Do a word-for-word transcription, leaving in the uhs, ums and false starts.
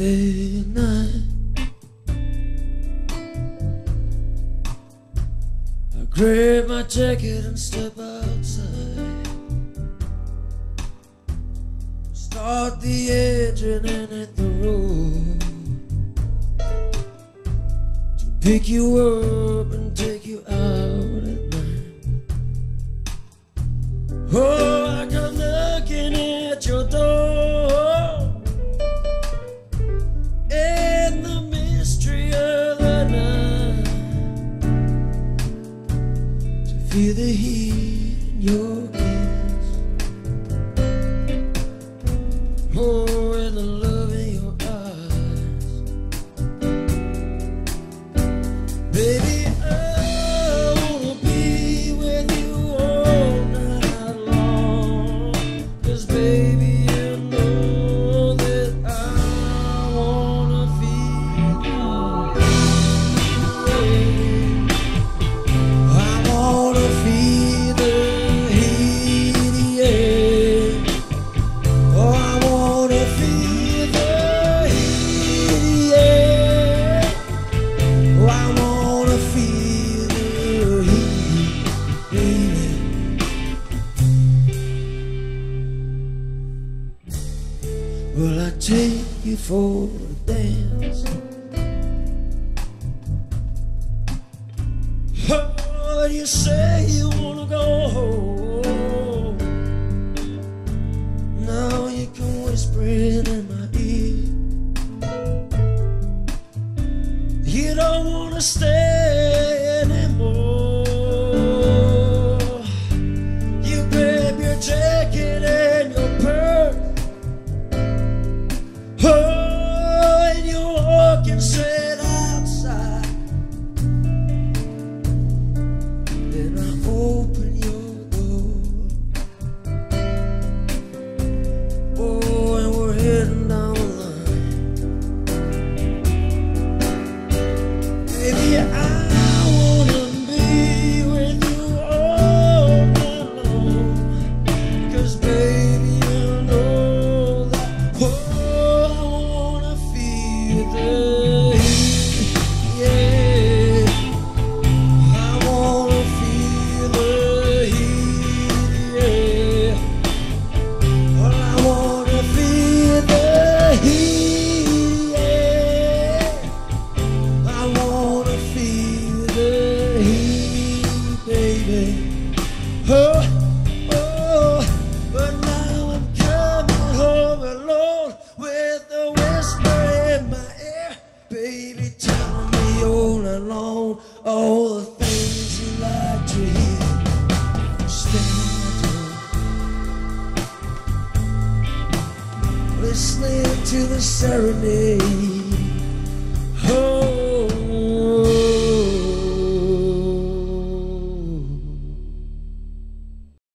Tuesday night, I grab my jacket and step outside, start the engine and hit the road, to pick you up and take you out at night. Oh, I come knocking at your door, feel the heat in your kiss, oh, and the love in your eyes. Baby, I wanna be with you all night long, 'cause baby, you know that I wanna feel your way. I wanna will I take you for a dance? Oh, you say you wanna go home. Now you can whisper it in my ear. You don't wanna stay anymore. You grab your jacket and your purse. Oh, and you're walking straight outside, then I open your door. Oh, and we're heading down the line. Baby, I wanna be with you all night long, 'cause baby, you know that. Oh, yeah, I wanna feel the heat, yeah. Well, I wanna feel the heat, yeah. I wanna feel the heat, baby. Oh, oh, but now I'm coming home alone with a whisper in my ear. Baby, tell me all alone all the things you like to hear. Stand up, listening to the serenade.